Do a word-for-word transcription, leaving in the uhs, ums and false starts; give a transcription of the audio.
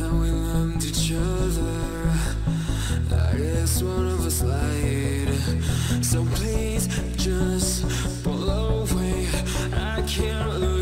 that we loved each other. I guess one of us lied. So please just pull away, I can't lose.